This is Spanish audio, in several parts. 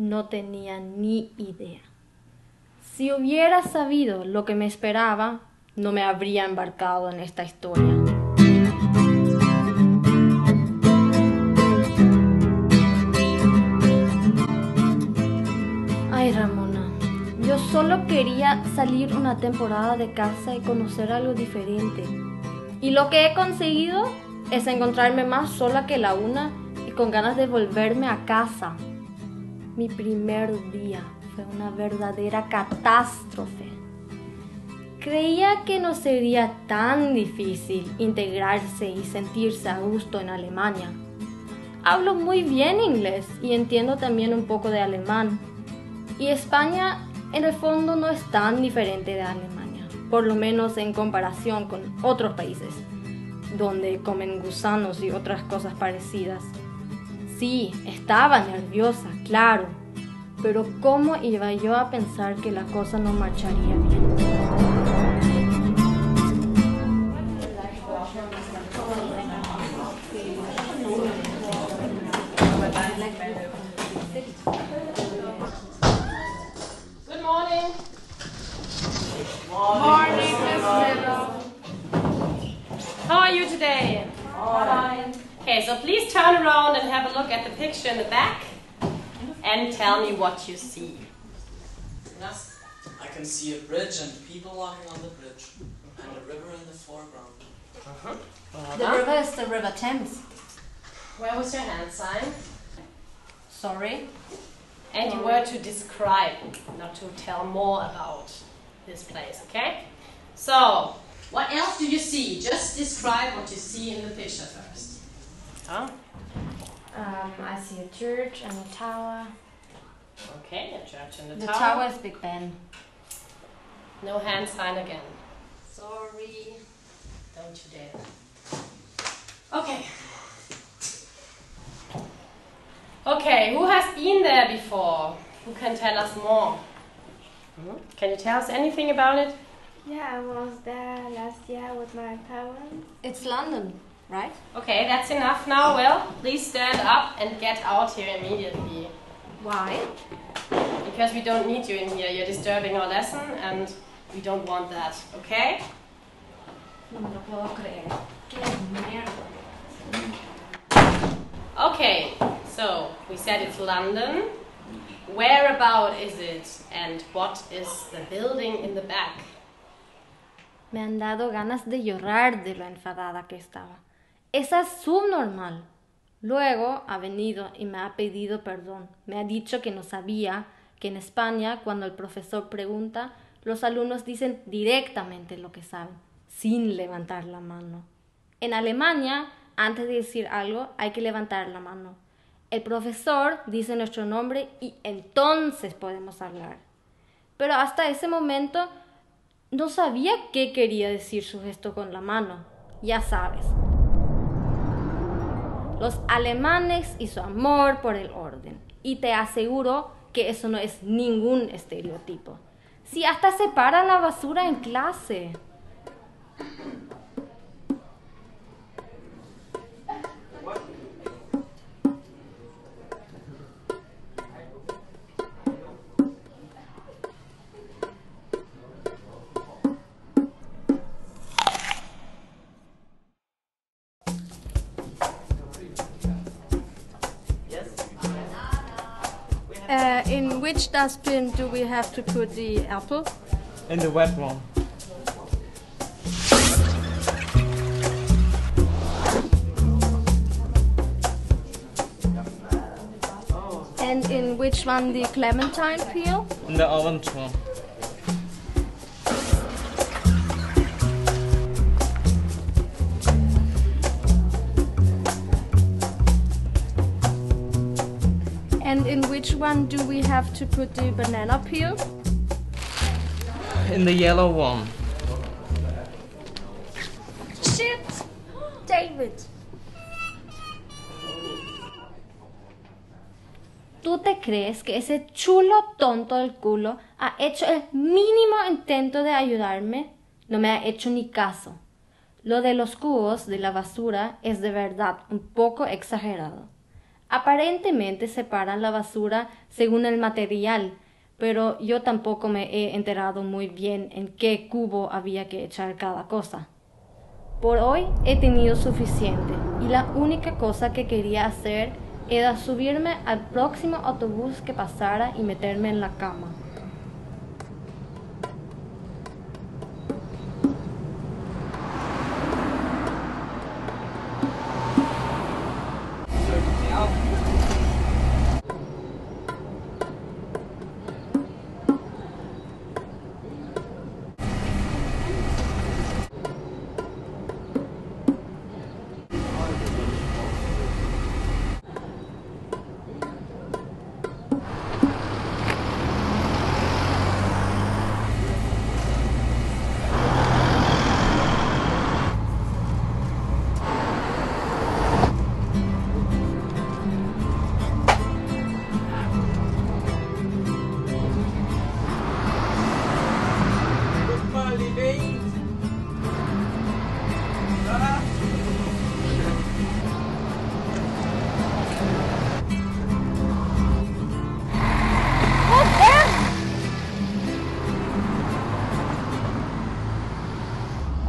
No tenía ni idea. Si hubiera sabido lo que me esperaba, no me habría embarcado en esta historia. Ay, Ramona, yo solo quería salir una temporada de casa y conocer algo diferente. Y lo que he conseguido es encontrarme más sola que la una y con ganas de volverme a casa. Mi primer día fue una verdadera catástrofe. Creía que no sería tan difícil integrarse y sentirse a gusto en Alemania. Hablo muy bien inglés y entiendo también un poco de alemán. Y España, en el fondo, no es tan diferente de Alemania, por lo menos en comparación con otros países, donde comen gusanos y otras cosas parecidas. Sí, estaba nerviosa, claro, pero ¿cómo iba yo a pensar que la cosa no marcharía bien? Good morning. Morning, Miss Miller. How are you today? Fine. Okay, so please turn around and have a look at the picture in the back and tell me what you see. Yes, I can see a bridge and people walking on the bridge and a river in the foreground. Uh-huh. The river is the River Thames. Where was your hand sign? Sorry? And you were to describe, not to tell more about this place, okay? So, what else do you see? Just describe what you see in the picture first. I see a church and a tower. Okay, a church and a tower. The tower is Big Ben. No hand sign again. Sorry. Don't you dare. Okay. Okay, who has been there before? Who can tell us more? Mm-hmm. Can you tell us anything about it? Yeah, I was there last year with my parents. It's London. Right? Okay, that's enough now. Well, please stand up and get out here immediately. Why? Because we don't need you in here. You're disturbing our lesson and we don't want that, okay? Okay, so we said it's London. Where about is it and what is the building in the back? Me han dado ganas de llorar de lo enfadada que estaba. Esa es subnormal. Luego ha venido y me ha pedido perdón. Me ha dicho que no sabía que en España, cuando el profesor pregunta, los alumnos dicen directamente lo que saben, sin levantar la mano. En Alemania, antes de decir algo, hay que levantar la mano. El profesor dice nuestro nombre y entonces podemos hablar. Pero hasta ese momento no sabía qué quería decir su gesto con la mano. Ya sabes. Los alemanes y su amor por el orden. Y te aseguro que eso no es ningún estereotipo. Si hasta separan la basura en clase. In which dustbin do we have to put the apple? In the wet one. And in which one the clementine peel? In the orange one. And in which one do we have to put the banana peel? In the yellow one. Shit! David! ¿Tú te crees que ese chulo tonto del culo ha hecho el mínimo intento de ayudarme? No me ha hecho ni caso. Lo de los cubos de la basura es de verdad un poco exagerado. Aparentemente separan la basura según el material, pero yo tampoco me he enterado muy bien en qué cubo había que echar cada cosa. Por hoy he tenido suficiente y la única cosa que quería hacer era subirme al próximo autobús que pasara y meterme en la cama.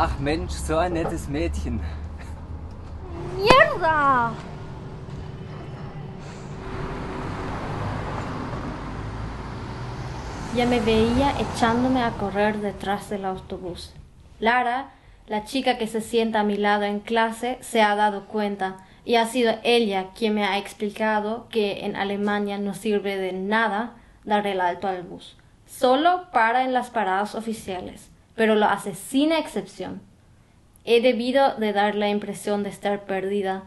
Ach Mensch, so ein nettes Mädchen. ¡Mierda! Ya me veía echándome a correr detrás del autobús. Lara, la chica que se sienta a mi lado en clase, se ha dado cuenta y ha sido ella quien me ha explicado que en Alemania no sirve de nada dar el alto al bus. Solo para en las paradas oficiales. Pero lo hace sin excepción. He debido de dar la impresión de estar perdida,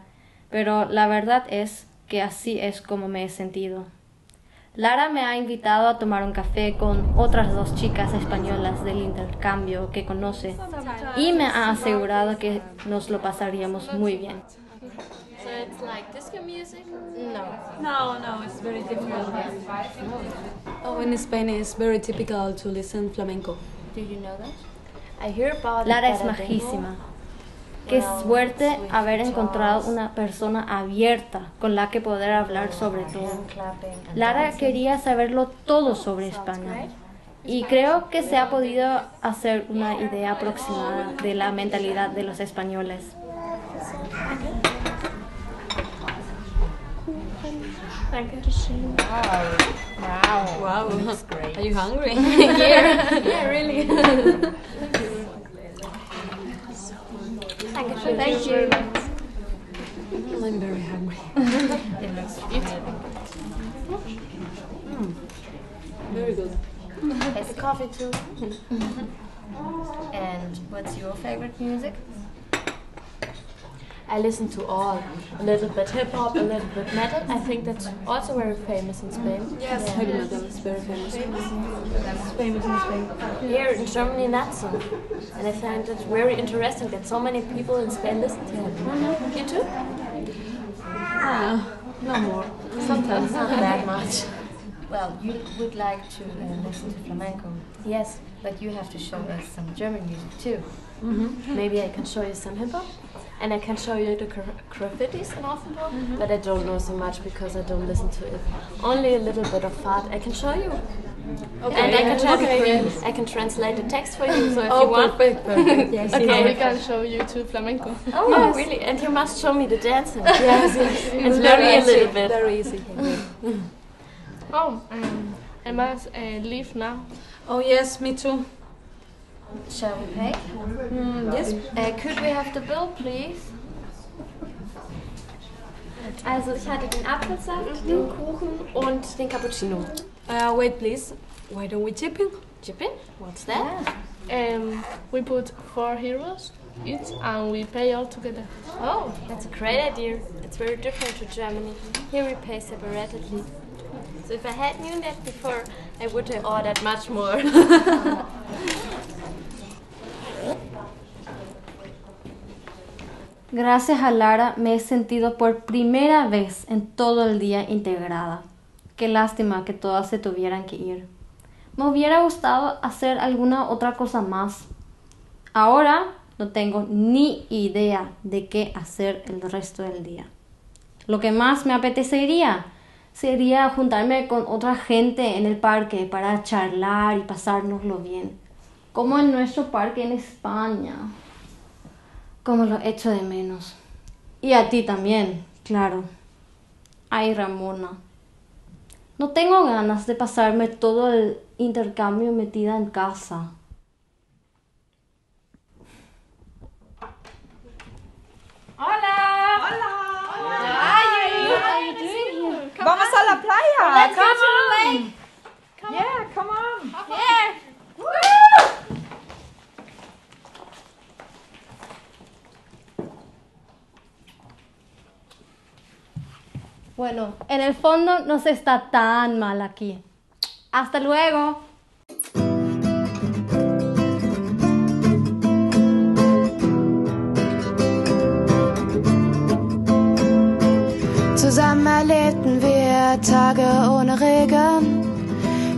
pero la verdad es que así es como me he sentido. Lara me ha invitado a tomar un café con otras dos chicas españolas del intercambio que conoce y me ha asegurado que nos lo pasaríamos muy bien. So it's like disco music? No, it's very difficult. Oh, in Spain it's very typical to listen flamenco. Do you know that? I hear about Lara es majísima. Qué suerte haber encontrado una persona abierta con la que poder hablar sobre todo. Lara quería saberlo todo sobre España y creo que se ha podido hacer una idea aproximada de la mentalidad de los españoles. Wow, that's great. Are you hungry? Yeah, really. Thank you. I'm very hungry. It looks beautiful. Very good. It's coffee too. And what's your favorite music? I listen to all, a little bit hip-hop, a little bit metal. I think that's also very famous in Spain. Yes, heavy metal is very famous. That's famous in Spain. Here in Germany, not so. And I find it very interesting that so many people in Spain listen to it. You too? No more. Sometimes not that much. Well, you would like to listen to flamenco. Yes, but you have to show us some German music too. Maybe I can show you some hip-hop. And I can show you the graffitis in Ossendorf, but I don't know so much because I don't listen to it. Only a little bit of art I can show you. Okay. And I can try I can translate the text for you, so if you want. Perfect. Yes. Okay. We can show you too flamenco. Oh, yes. Really? And you must show me the dancing. Yes. It's very easy. Very easy. I must leave now. Oh yes, me too. Shall we pay? Yes. Could we have the bill, please? Also, ich hatte den Apfelsaft, den Kuchen und den Cappuccino. Wait, please. Why don't we chip in? Chip in? What's that? Yeah. We put 4 euros each and we pay all together. Oh, that's a great idea. It's very different to Germany. Here we pay separately. So if I had known that before, I would have ordered much more. Gracias a Lara me he sentido por primera vez en todo el día integrada. Qué lástima que todas se tuvieran que ir. Me hubiera gustado hacer alguna otra cosa más. Ahora no tengo ni idea de qué hacer el resto del día. Lo que más me apetecería sería juntarme con otra gente en el parque para charlar y pasárnoslo bien. Como en nuestro parque en España. Como lo echo de menos. Y a ti también, claro. Ay, Ramona. No tengo ganas de pasarme todo el intercambio metida en casa. Vamos a la playa. Let's go to the lake. Come yeah, on. Come on. Yeah. Woo! Bueno, en el fondo no se está tan mal aquí. Hasta luego. Zusammen erlebten wir Tage ohne Regen.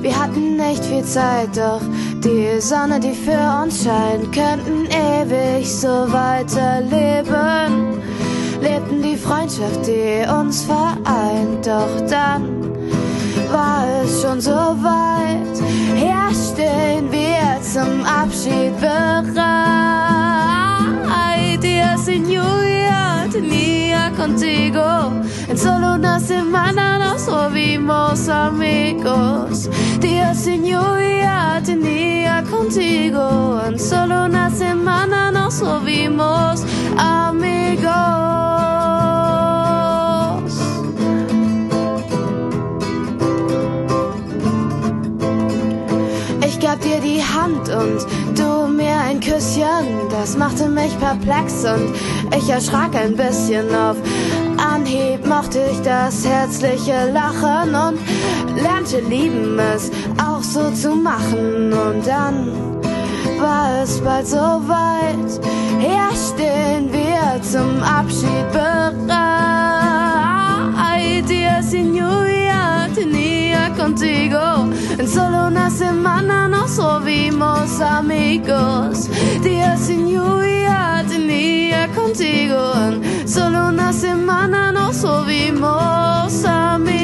Wir hatten nicht viel Zeit, doch die Sonne, die für uns scheint, könnten ewig so weiterleben. Lebten die Freundschaft, die uns vereint, doch dann war es schon so weit. Hier stehen wir zum Abschied bereit. Día sin lluvia, tenía contigo. En solo una semana nos volvimos amigos. Día sin lluvia, tenía contigo. En solo una semana nos volvimos amigos. Ich gab dir die Hand und du mir ein Küsschen. Das machte mich perplex und ich erschrak ein bisschen auf. Anhieb mochte ich das herzliche Lachen und lernte lieben, es auch so zu machen. Und dann war es bald so weit, hier stehen wir zum Abschied bereit. Día sin lluvia, tenía contigo. En solo una semana nos volvimos amigos. Día sin lluvia, tenía contigo. En solo una semana nos volvimos amigos.